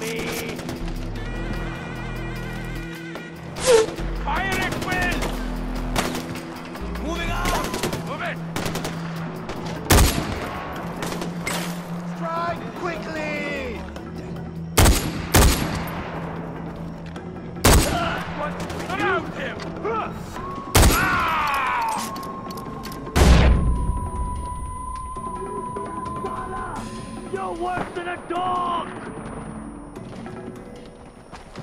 me! Fire at will! Moving out! Move it! Strike quickly! Surround him! You're worse than a dog!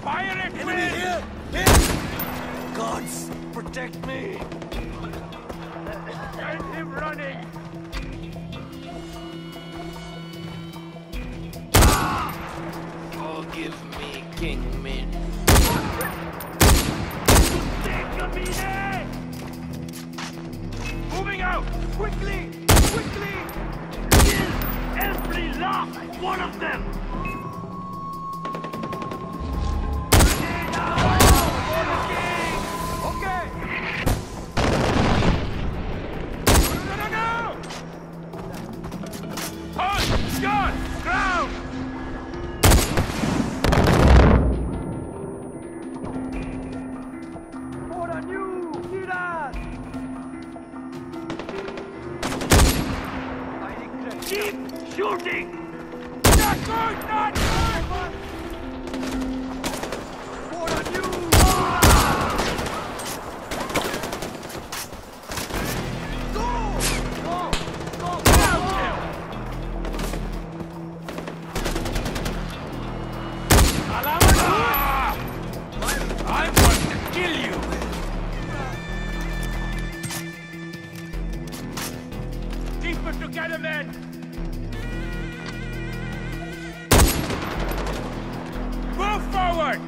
Fire at will! Enemy here! Here! Gods, protect me! Get him running! Forgive me, King Min. Take me there! Moving out! Quickly! Quickly! Every last one of them! Okay! No! Push! Gun! Ground! For a new leader! Keep! Shooting! Not good! Not good! What a new... Go! Go! Go! Allow it! I want to kill you! Keep it together, man! Forward!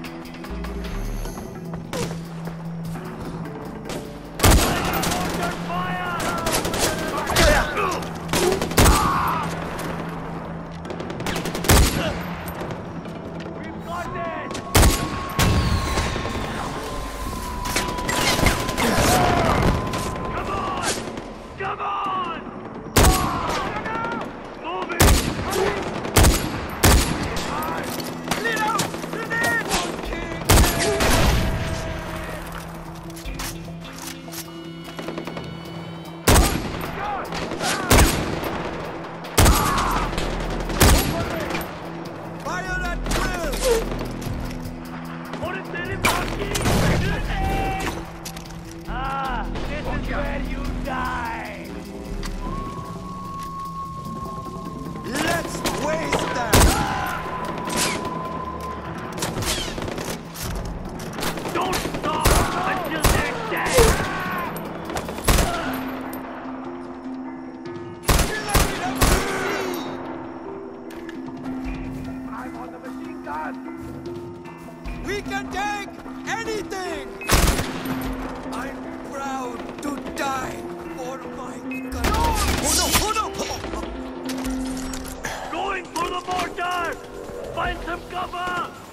We can take anything! I'm proud to die for my country. No! Hold on! Hold on! Going for the mortar! Find some cover!